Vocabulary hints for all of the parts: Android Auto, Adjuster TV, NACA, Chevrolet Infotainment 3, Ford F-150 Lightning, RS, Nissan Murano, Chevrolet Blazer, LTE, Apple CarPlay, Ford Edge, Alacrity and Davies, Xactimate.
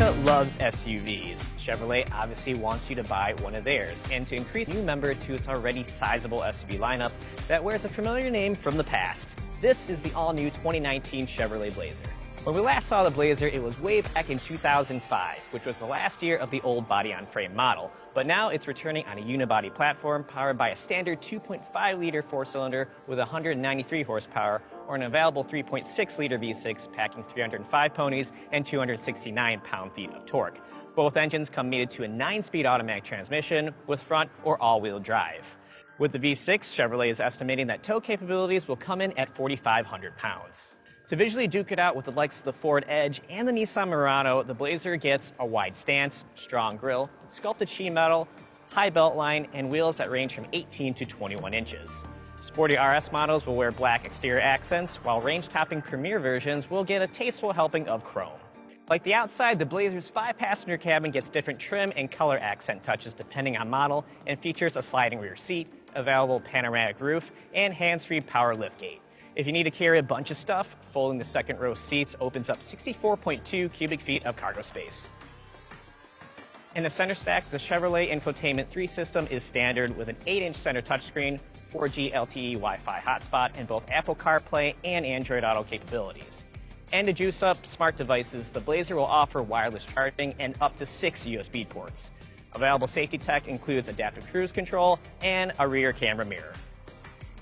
America loves SUVs. Chevrolet obviously wants you to buy one of theirs, and to increase a new member to its already sizable SUV lineup that wears a familiar name from the past. This is the all-new 2019 Chevrolet Blazer. When we last saw the Blazer, it was way back in 2005, which was the last year of the old body-on-frame model, but now it's returning on a unibody platform powered by a standard 2.5-liter four-cylinder with 193 horsepower, or an available 3.6-liter V6 packing 305 ponies and 269 pound-feet of torque. Both engines come mated to a 9-speed automatic transmission with front or all-wheel drive. With the V6, Chevrolet is estimating that tow capabilities will come in at 4,500 pounds. To visually duke it out with the likes of the Ford Edge and the Nissan Murano, the Blazer gets a wide stance, strong grille, sculpted sheet metal, high belt line, and wheels that range from 18 to 21 inches. Sporty RS models will wear black exterior accents, while range-topping Premier versions will get a tasteful helping of chrome. Like the outside, the Blazer's 5-passenger cabin gets different trim and color accent touches depending on model, and features a sliding rear seat, available panoramic roof, and hands-free power liftgate. If you need to carry a bunch of stuff, folding the second row seats opens up 64.2 cubic feet of cargo space. In the center stack, the Chevrolet Infotainment 3 system is standard with an 8-inch center touchscreen, 4G LTE Wi-Fi hotspot, and both Apple CarPlay and Android Auto capabilities. And to juice up smart devices, the Blazer will offer wireless charging and up to 6 USB ports. Available safety tech includes adaptive cruise control and a rear camera mirror.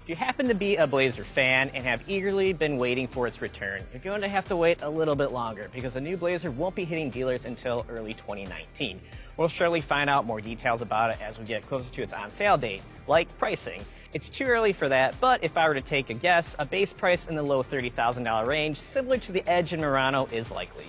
If you happen to be a Blazer fan and have eagerly been waiting for its return, you're going to have to wait a little bit longer because the new Blazer won't be hitting dealers until early 2019. We'll surely find out more details about it as we get closer to its on-sale date, like pricing. It's too early for that, but if I were to take a guess, a base price in the low $30,000 range, similar to the Edge and Murano, is likely.